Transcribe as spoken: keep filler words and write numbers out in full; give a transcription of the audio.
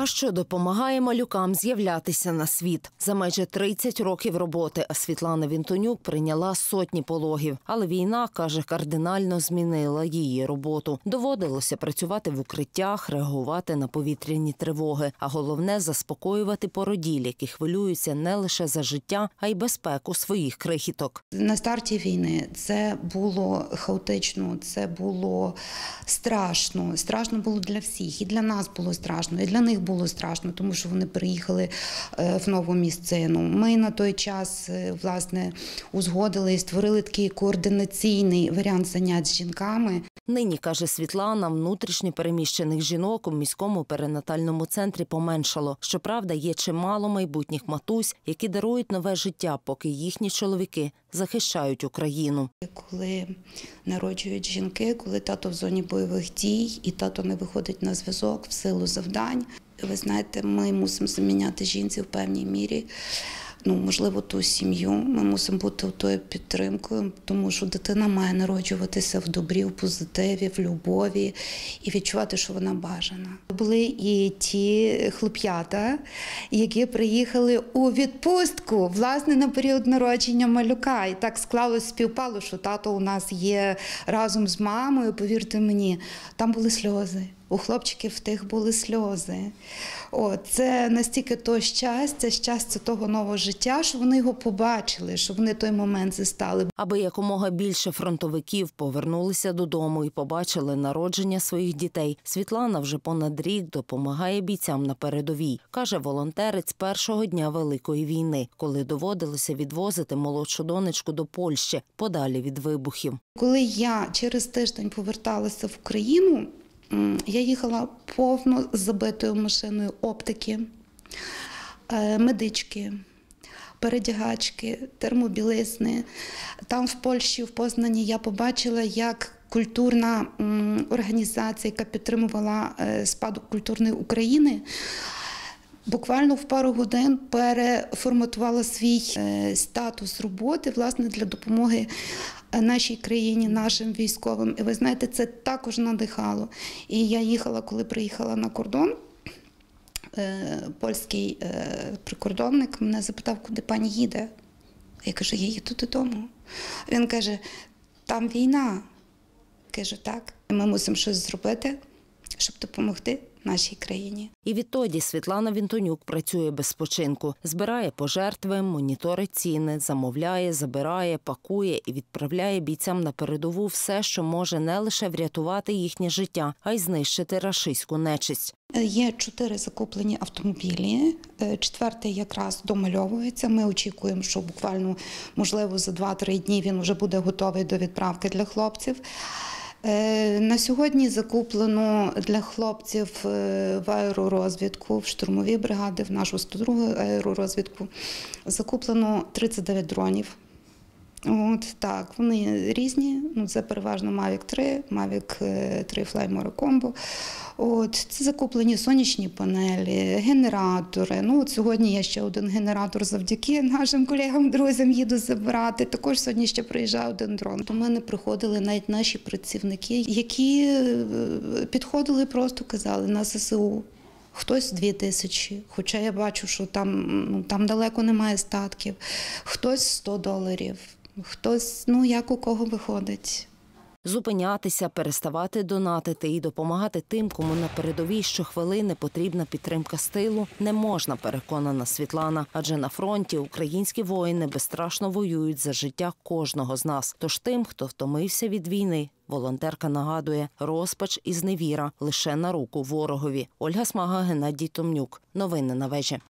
та, що допомагає малюкам з'являтися на світ. За майже тридцять років роботи Світлана Вінтонюк прийняла сотні пологів. Але війна, каже, кардинально змінила її роботу. Доводилося працювати в укриттях, реагувати на повітряні тривоги. А головне – заспокоювати породіль, які хвилюються не лише за життя, а й безпеку своїх крихіток. На старті війни це було хаотично, це було страшно. Страшно було для всіх. І для нас було страшно, і для них було страшно, тому що вони переїхали в нову місцину. Ми на той час, власне, узгодили і створили такий координаційний варіант занять з жінками. Нині, каже Світлана, внутрішньо переміщених жінок у міському перинатальному центрі поменшало. Щоправда, є чимало майбутніх матусь, які дарують нове життя, поки їхні чоловіки захищають Україну. Коли народжують жінки, коли тато в зоні бойових дій і тато не виходить на зв'язок в силу завдань, ви знаєте, ми мусимо заміняти жінці в певній мірі. Ну, можливо, ту сім'ю, ми мусимо бути тою підтримкою, тому що дитина має народжуватися в добрі, в позитиві, в любові і відчувати, що вона бажана. Були і ті хлоп'ята, які приїхали у відпустку, власне, на період народження малюка. І так склалось, співпало, що тато у нас є разом з мамою, повірте мені, там були сльози. У хлопчиків тих були сльози. О, це настільки то щастя, щастя того нового життя, що вони його побачили, що вони той момент застали. Аби якомога більше фронтовиків повернулися додому і побачили народження своїх дітей, Світлана вже понад рік допомагає бійцям на передовій. Каже, волонтерець першого дня Великої війни, коли доводилося відвозити молодшу донечку до Польщі, подалі від вибухів. Коли я через тиждень поверталася в Україну, я їхала повно забитою машиною оптики, медички, передягачки, термобілизни. Там в Польщі, в Познані, я побачила, як культурна організація, яка підтримувала спадок культурної України, буквально в пару годин переформатувала свій статус роботи, власне, для допомоги нашій країні, нашим військовим. І ви знаєте, це також надихало. І я їхала, коли приїхала на кордон, польський прикордонник мене запитав, куди пані їде. Я кажу, я їду додому. Він каже, там війна. Кажу, так, ми мусимо щось зробити, щоб допомогти нашій країні. І відтоді Світлана Вінтонюк працює без спочинку. Збирає пожертви, моніторить ціни, замовляє, забирає, пакує і відправляє бійцям на передову все, що може не лише врятувати їхнє життя, а й знищити рашистську нечисть. Є чотири закуплені автомобілі, четвертий якраз домальовується. Ми очікуємо, що буквально, можливо, за два-три дні він вже буде готовий до відправки для хлопців. На сьогодні закуплено для хлопців в аеророзвідку, в штурмові бригади, в нашу сто другу аеророзвідку закуплено тридцять дев'ять дронів. От, так, вони різні, ну, це переважно Мавік три, Мавік три Fly More Combo. От, це закуплені сонячні панелі, генератори. Ну, от сьогодні я ще один генератор завдяки нашим колегам, друзям їду забирати. Також сьогодні ще приїжджає один дрон. До мене приходили навіть наші працівники, які підходили і просто казали на зе се у. Хтось дві тисячі, хоча я бачу, що там, ну, там далеко немає статків, хтось сто доларів. Хтось, ну, як у кого виходить. Зупинятися, переставати донатити і допомагати тим, кому на передовій щохвилини потрібна підтримка з тилу, не можна, переконана Світлана. Адже на фронті українські воїни безстрашно воюють за життя кожного з нас. Тож тим, хто втомився від війни, волонтерка нагадує, розпач і зневіра лише на руку ворогові. Ольга Смага, Геннадій Томнюк. Новини на вежі.